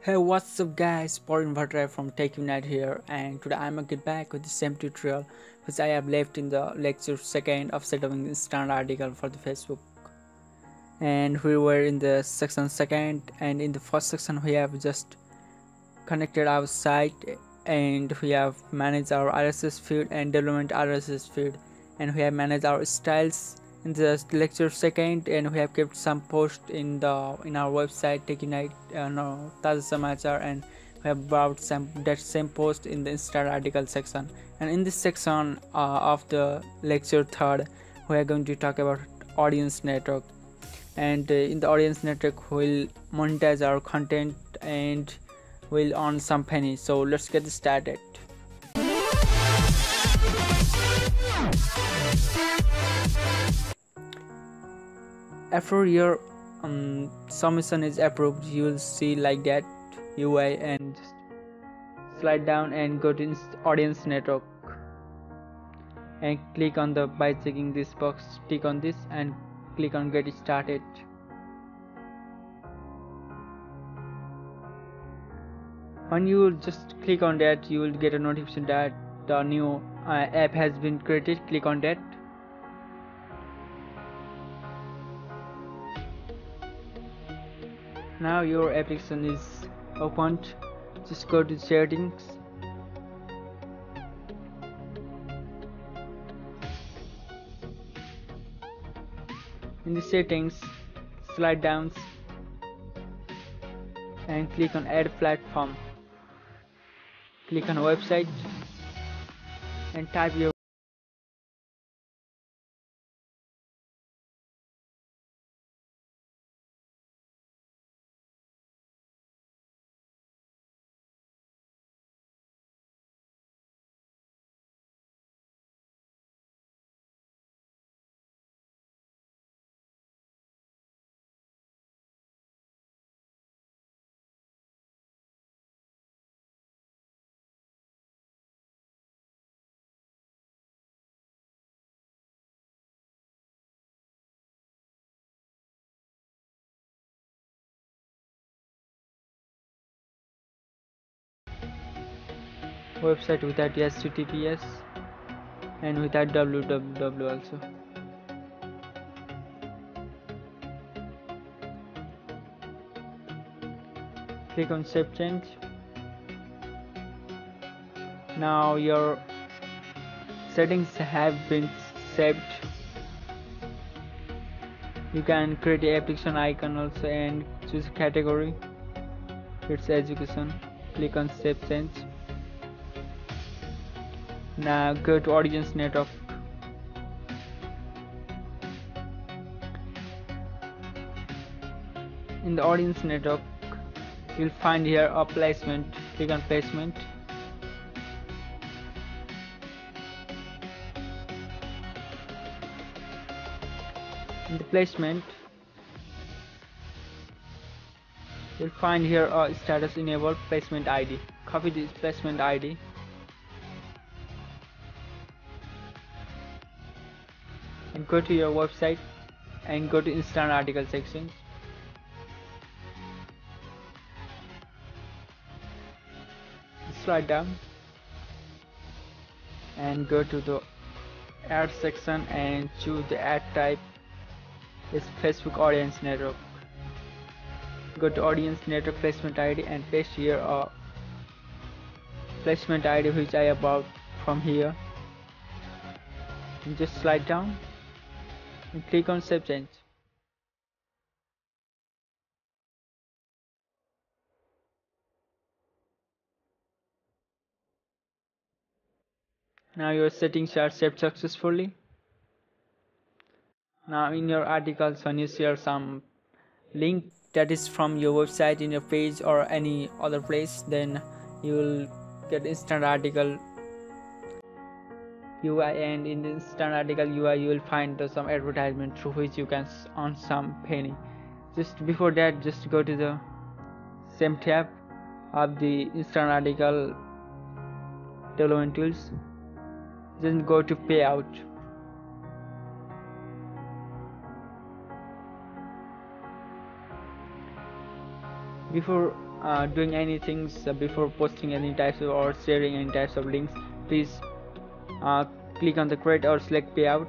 Hey, what's up guys, Prabin Bhattarai from Tech Unite here, and today I'm gonna get back with the same tutorial which I have left in the lecture 2nd of setting up an instant article for the Facebook. And we were in the section 2nd, and in the first section we have just connected our site and we have managed our RSS feed and development RSS feed, and we have managed our styles in the lecture 2nd, and we have kept some posts in our website Tech Unite, Taza Samachar, and we have brought that same post in the Instant Article section. And in this section of the lecture 3rd, we are going to talk about audience network, and in the audience network we'll monetize our content and we'll earn some penny. So let's get started. After your submission is approved, you will see like that UI, and just slide down and go to audience network and click on the by checking this box, tick on this and click on get started. When you will just click on that, you will get a notification that the new app has been created. Click on that. Now your application is opened. Just go to settings . In the settings, slide down and click on add platform, click on website and type your website without HTTPS and without www also. Click on save change. Now your settings have been saved. You can create an application icon also and choose a category. It's education. Click on save change. Now go to audience network. In the audience network, you'll find here a placement. Click on placement. In the placement, you'll find here a status enabled placement ID. Copy this placement ID. Go to your website and go to instant article section. Slide down and go to the ad section and choose the ad type is Facebook audience network. Go to audience network placement ID and paste here a placement ID which I bought from here, and just slide down and click on save change. Now your settings are saved successfully. Now in your articles, when you share some link that is from your website in your page or any other place, then you will get instant article UI, and in the instant article UI you will find some advertisement through which you can earn some penny. Just before that, just go to the same tab of the instant article development tools, then go to payout. Before doing any things before posting any types of or sharing any types of links, please click on the create or select payout,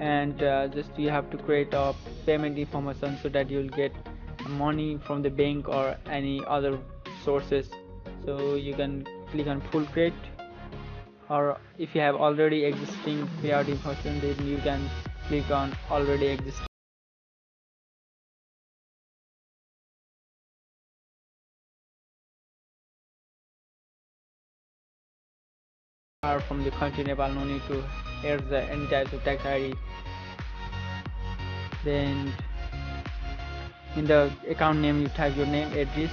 and just you have to create a payment information so that you'll get money from the bank or any other sources. So you can click on full create, or if you have already existing payout information, then you can click on already existing. Are from the country Nepal, no need to add the any types of tax ID. Then in the account name you type your name, address,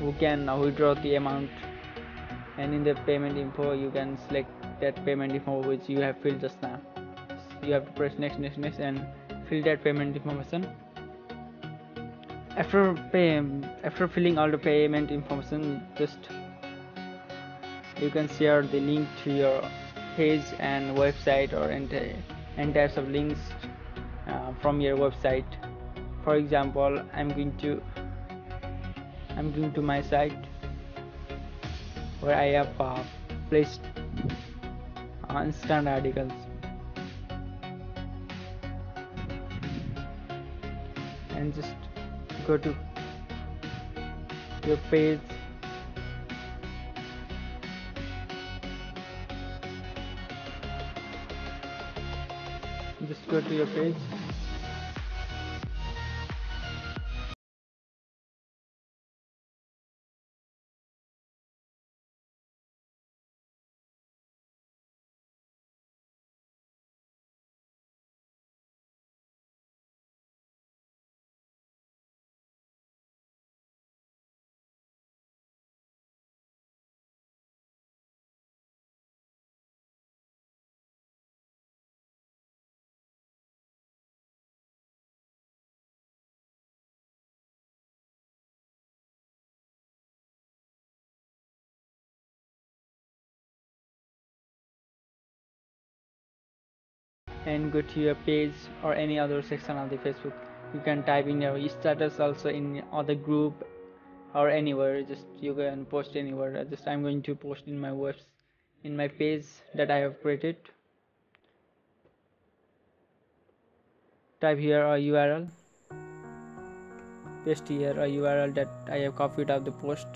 who can withdraw the amount, and in the payment info you can select that payment info which you have filled just now. You have to press next and fill that payment information. After filling all the payment information, just you can share the link to your page and website or and types of links from your website. For example, I'm going to my site where I have placed Instant Articles, and just go to your page and go to your page or any other section of the Facebook. You can type in your status, also in other group or anywhere. Just you can post anywhere. Just I'm going to post in my webs, in my page that I have created. Type here a URL, paste here a URL that I have copied of the post.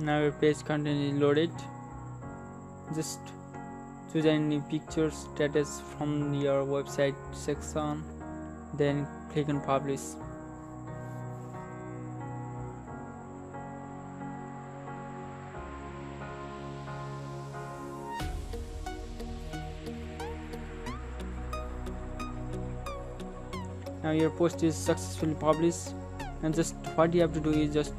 Now your page content is loaded. Just choose any picture status from your website section, then click on publish. Now your post is successfully published, and just what you have to do is just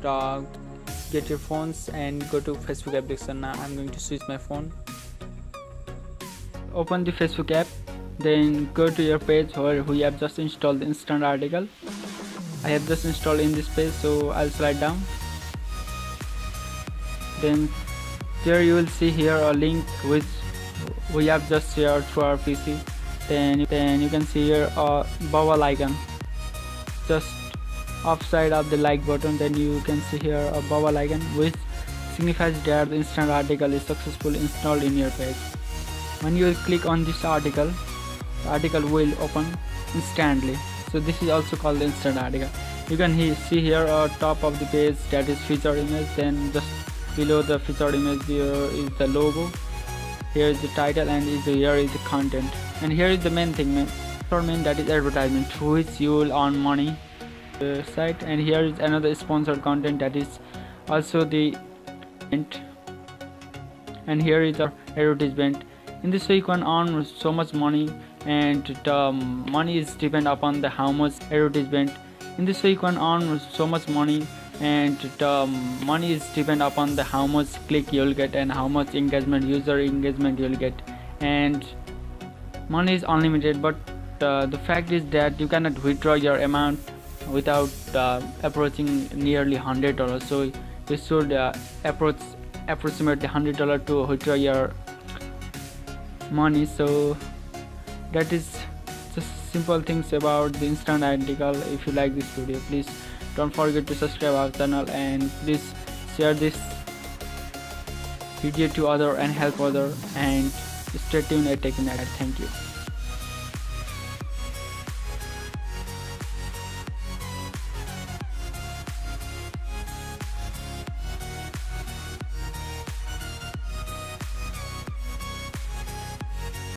get your phones and go to Facebook application. Now I'm going to switch my phone. Open the Facebook app, then go to your page where we have just installed the Instant Article. I have just installed in this page, so I'll slide down. Then there you will see here a link which we have just shared to our PC. Then you can see here a bubble icon. Just upside of the like button, then you can see here a bubble icon which signifies that the Instant Article is successfully installed in your page. When you click on this article, the article will open instantly, so this is also called the Instant Article. You can see here on top of the page that is featured image, then just below the featured image here is the logo, here is the title, and here is the content. And here is the main thing, that is advertisement, through which you will earn money site. And here is another sponsored content, that is also the event, and here is our advertisement. In this way you can earn so much money, and the money is depend upon the how much advertisement. In this way you can earn so much money, and the money is depend upon the how much click you'll get and how much engagement, user engagement you'll get, and money is unlimited. But the fact is that you cannot withdraw your amount without approaching nearly $100, so you should approach approximately $100 to withdraw your money. So that is just simple things about the Instant Article. If you like this video, please don't forget to subscribe our channel, and please share this video to other and help other, and stay tuned at Tech Unite. Thank you.